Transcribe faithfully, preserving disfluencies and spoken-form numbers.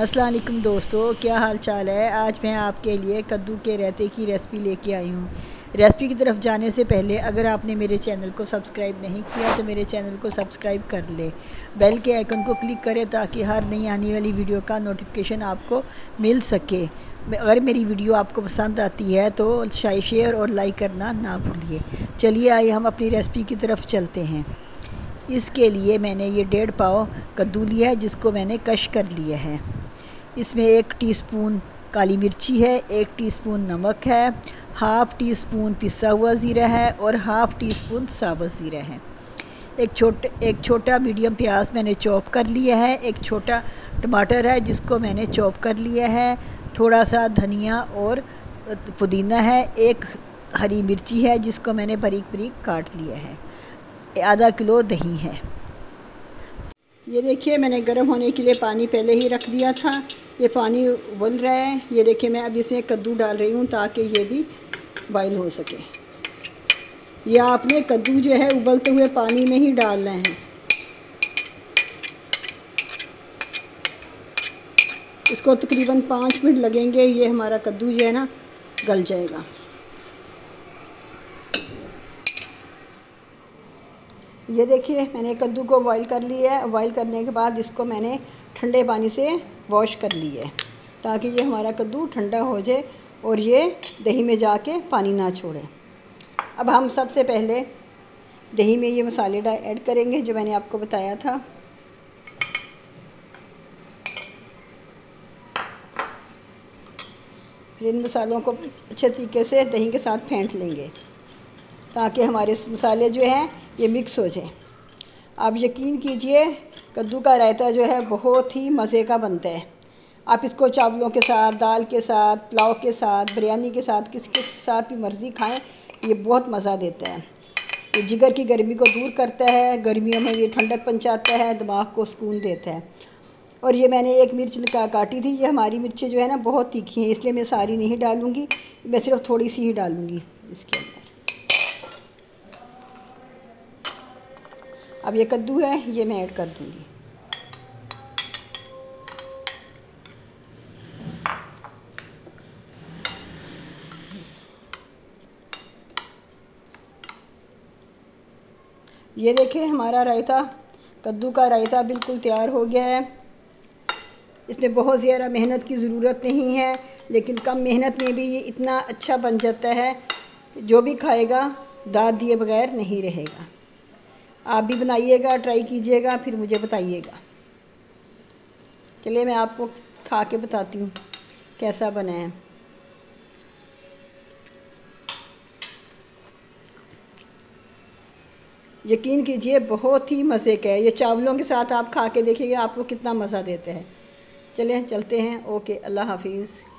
अस्सलाम वालेकुम दोस्तों, क्या हाल चाल है। आज मैं आपके लिए कद्दू के रायते की रेसिपी लेके आई हूँ। रेसिपी की तरफ जाने से पहले अगर आपने मेरे चैनल को सब्सक्राइब नहीं किया तो मेरे चैनल को सब्सक्राइब कर ले, बेल के आइकन को क्लिक करें ताकि हर नई आने वाली वीडियो का नोटिफिकेशन आपको मिल सके। अगर मेरी वीडियो आपको पसंद आती है तो शेयर और लाइक करना ना भूलिए। चलिए आइए हम अपनी रेसिपी की तरफ चलते हैं। इसके लिए मैंने ये डेढ़ पाव कद्दू लिया है जिसको मैंने कश कर लिया है। इसमें एक टीस्पून काली मिर्ची है, एक टीस्पून नमक है, हाफ़ टी स्पून पिसा हुआ ज़ीरा है और हाफ़ टी स्पून साबुत ज़ीरा है। एक छोटे एक छोटा मीडियम प्याज मैंने चॉप कर लिया है। एक छोटा टमाटर है जिसको मैंने चॉप कर लिया है। थोड़ा सा धनिया और पुदीना है। एक हरी मिर्ची है जिसको मैंने बारीक बारीक काट लिया है। आधा किलो दही है। ये देखिए, मैंने गर्म होने के लिए पानी पहले ही रख दिया था। ये पानी उबल रहा है। ये देखिए, मैं अब इसमें कद्दू डाल रही हूँ ताकि ये भी बॉयल हो सके। ये आपने कद्दू जो है उबलते हुए पानी में ही डालना है। इसको तकरीबन पाँच मिनट लगेंगे। ये हमारा कद्दू जो है ना गल जाएगा। ये देखिए, मैंने कद्दू को बॉईल कर लिया है। बॉईल करने के बाद इसको मैंने ठंडे पानी से वॉश कर लिया है ताकि ये हमारा कद्दू ठंडा हो जाए और ये दही में जाके पानी ना छोड़े। अब हम सबसे पहले दही में ये मसाले ऐड करेंगे जो मैंने आपको बताया था। इन मसालों को अच्छे तरीके से दही के साथ फेंट लेंगे ताकि हमारे मसाले जो हैं ये मिक्स हो जाए। आप यकीन कीजिए, कद्दू का रायता जो है बहुत ही मज़े का बनता है। आप इसको चावलों के साथ, दाल के साथ, पुलाव के साथ, बिरयानी के साथ, किसके साथ भी मर्ज़ी खाएं, ये बहुत मज़ा देता है। ये जिगर की गर्मी को दूर करता है, गर्मियों में ये ठंडक पहुँचाता है, दिमाग को सुकून देता है। और ये मैंने एक मिर्च का काटी थी। ये हमारी मिर्चें जो है ना बहुत तीखी हैं, इसलिए मैं सारी नहीं डालूँगी, मैं सिर्फ थोड़ी सी ही डालूँगी इसके अंदर। अब ये कद्दू है, ये मैं ऐड कर दूंगी। ये देखिए, हमारा रायता, कद्दू का रायता बिल्कुल तैयार हो गया है। इसमें बहुत ज़्यादा मेहनत की ज़रूरत नहीं है, लेकिन कम मेहनत में भी ये इतना अच्छा बन जाता है, जो भी खाएगा दाद दिए बगैर नहीं रहेगा। आप भी बनाइएगा, ट्राई कीजिएगा, फिर मुझे बताइएगा। चलिए मैं आपको खा के बताती हूँ कैसा बना है। यकीन कीजिए, बहुत ही मज़े का है। ये चावलों के साथ आप खा के देखिएगा आपको कितना मज़ा देता है। चलिए चलते हैं। ओके, अल्लाह हाफिज़।